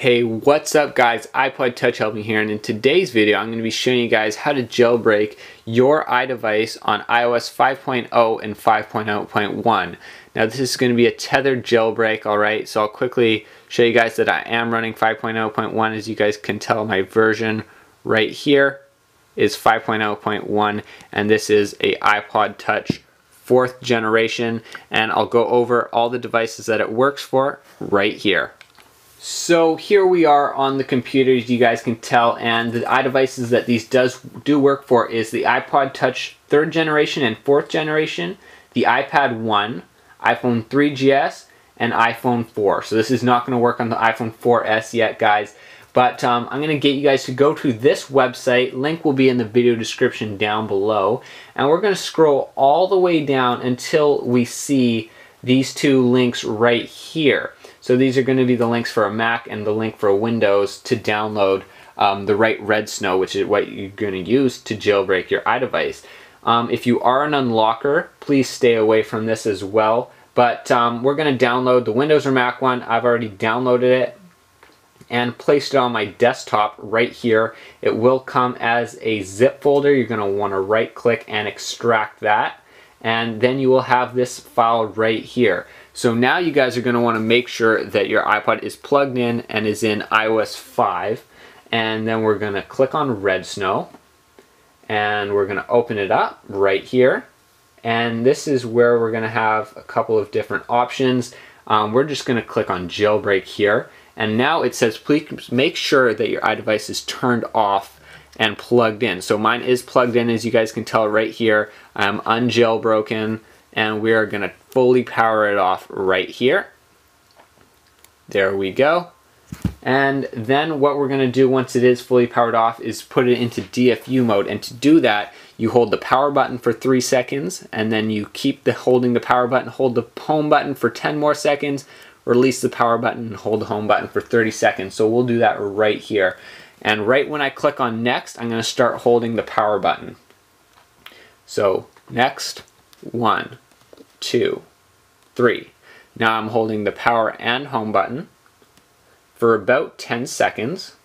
Hey, what's up guys? iPod Touch Helping here, and in today's video I'm going to be showing you guys how to jailbreak your iDevice on iOS 5.0 and 5.0.1. Now this is going to be a tethered jailbreak, alright, so I'll quickly show you guys that I am running 5.0.1. As you guys can tell, my version right here is 5.0.1 and this is a iPod Touch 4th generation, and I'll go over all the devices that it works for right here. So here we are on the computer, as you guys can tell, and the iDevices that these do work for is the iPod Touch 3rd generation and 4th generation, the iPad 1, iPhone 3GS, and iPhone 4. So this is not going to work on the iPhone 4S yet, guys, but I'm going to get you guys to go to this website. Link will be in the video description down below, and we're going to scroll all the way down until we see these two links right here. So these are going to be the links for a Mac and the link for Windows to download the right redsn0w, which is what you're going to use to jailbreak your iDevice. If you are an unlocker, please stay away from this as well. But we're going to download the Windows or Mac one. I've already downloaded it and placed it on my desktop right here. It will come as a zip folder. You're going to want to right click and extract that, and then you will have this file right here. So now you guys are going to want to make sure that your iPod is plugged in and is in iOS 5, and then we're going to click on redsn0w and we're going to open it up right here, and this is where we're going to have a couple of different options. We're just going to click on jailbreak here, and now it says please make sure that your iDevice is turned off and plugged in. So mine is plugged in, as you guys can tell right here. I'm unjailbroken, and we are going to fully power it off right here. There we go. And then what we're going to do once it is fully powered off is put it into DFU mode, and to do that you hold the power button for 3 seconds, and then you keep holding the power button, hold the home button for 10 more seconds, release the power button and hold the home button for 30 seconds. So we'll do that right here, and right when I click on next I'm going to start holding the power button. So next, 1, 2, 3. Now I'm holding the power and home button for about 10 seconds,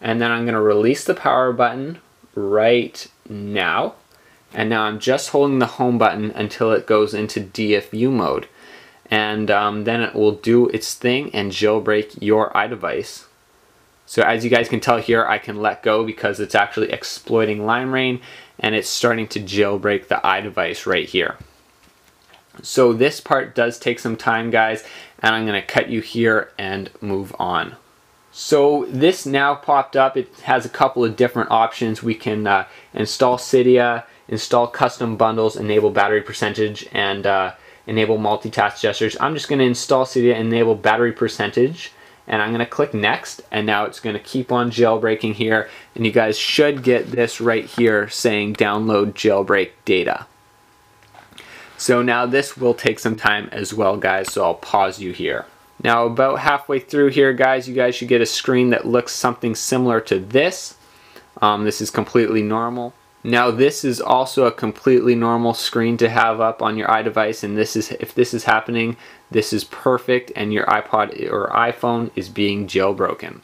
and then I'm going to release the power button right now, and now I'm just holding the home button until it goes into DFU mode, and then it will do its thing and jailbreak your iDevice. So as you guys can tell here, I can let go because it's actually exploiting LimeRain and it's starting to jailbreak the iDevice right here. So this part does take some time, guys, and I'm going to cut you here and move on. So this now popped up. It has a couple of different options. We can install Cydia, install custom bundles, enable battery percentage, and enable multitask gestures. I'm just going to install Cydia, enable battery percentage, and I'm going to click next, and now it's going to keep on jailbreaking here, and you guys should get this right here saying download jailbreak data. So now this will take some time as well, guys, so I'll pause you here. Now about halfway through here, guys, you guys should get a screen that looks something similar to this. This is completely normal. Now this is also a completely normal screen to have up on your iDevice, and this is, if this is happening, this is perfect and your iPod or iPhone is being jailbroken.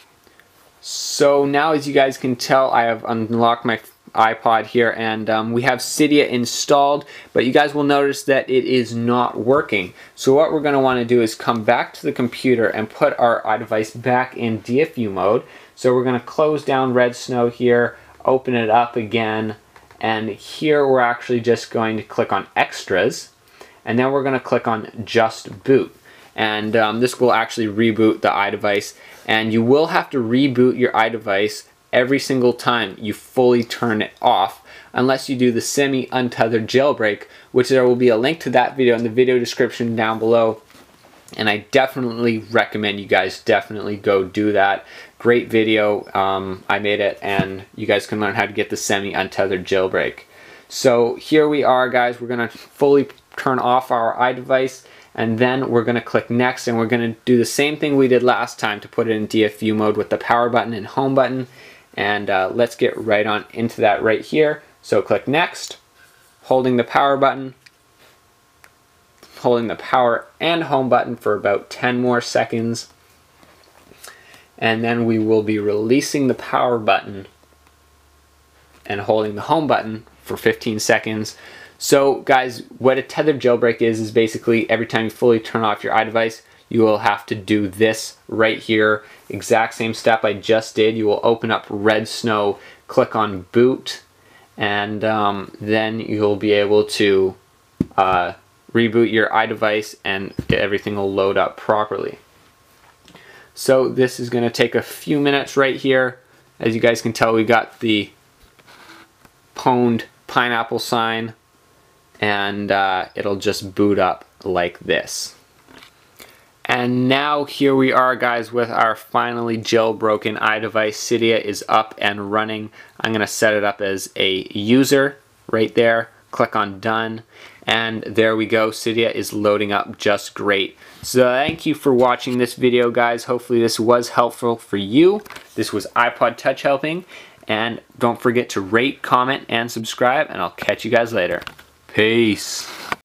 So now, as you guys can tell, I have unlocked my iPod here, and we have Cydia installed, but you guys will notice that it is not working. So what we're going to want to do is come back to the computer and put our iDevice back in DFU mode. So we're going to close down redsn0w here, open it up again, and here we're actually just going to click on extras, and then we're going to click on just boot, and this will actually reboot the iDevice, and you will have to reboot your iDevice every single time you fully turn it off, unless you do the semi-untethered jailbreak, which there will be a link to that video in the video description down below, and I definitely recommend you guys definitely go do that. Great video, I made it, and you guys can learn how to get the semi-untethered jailbreak. So here we are, guys. We're going to fully turn off our iDevice, and then we're going to click next, and we're going to do the same thing we did last time to put it in DFU mode with the power button and home button, and let's get right on into that right here. So click next, holding the power button, holding the power and home button for about 10 more seconds, and then we will be releasing the power button and holding the home button for 15 seconds. So guys, what a tethered jailbreak is basically every time you fully turn off your iDevice, you will have to do this right here. Exact same step I just did. You will open up redsn0w, click on boot, and then you'll be able to reboot your iDevice and everything will load up properly. So this is going to take a few minutes right here. As you guys can tell, we got the pwned pineapple sign, and it'll just boot up like this. And now here we are, guys, with our finally jailbroken iDevice. Cydia is up and running. I'm going to set it up as a user right there. Click on done, and there we go. Cydia is loading up just great. So thank you for watching this video, guys. Hopefully this was helpful for you. This was iPod Touch Helping, and don't forget to rate, comment, and subscribe, and I'll catch you guys later. Peace.